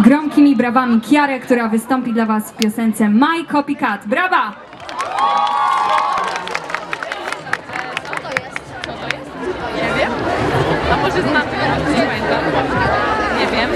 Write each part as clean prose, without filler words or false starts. gromkimi brawami Kiarę, która wystąpi dla was w piosence My Copycat. Brawa! Nie wiem. A może znam tego, nie pamiętam. Nie wiem.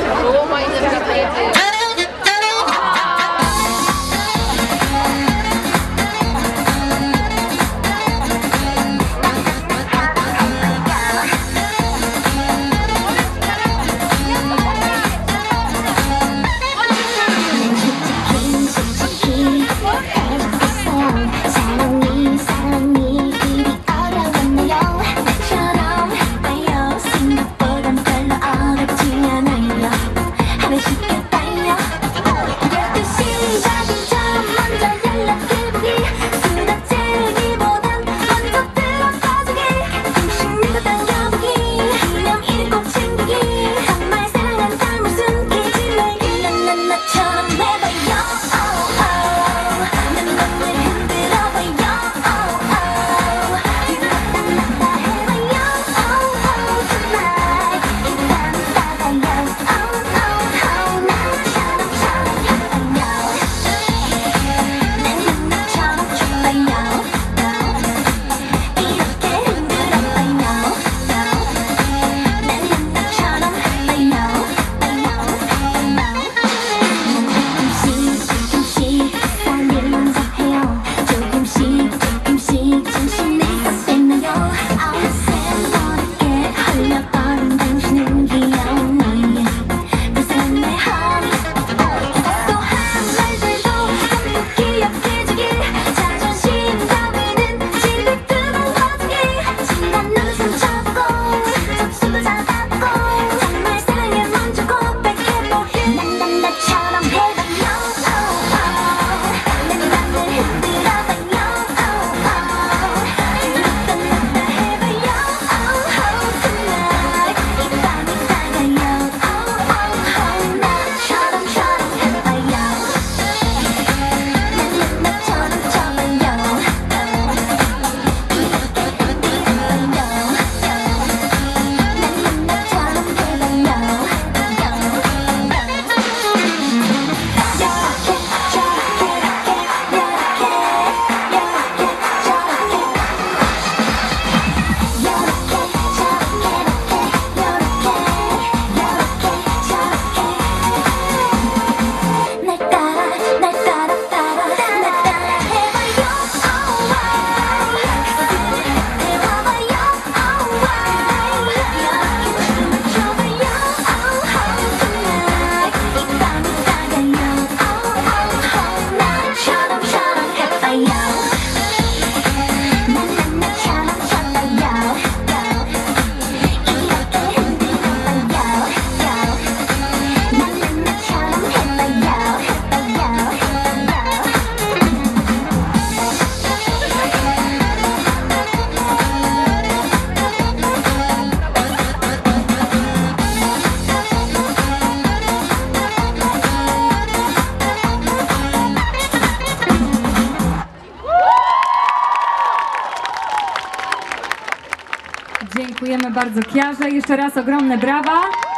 Dziękujemy bardzo Kiarze, jeszcze raz ogromne brawa.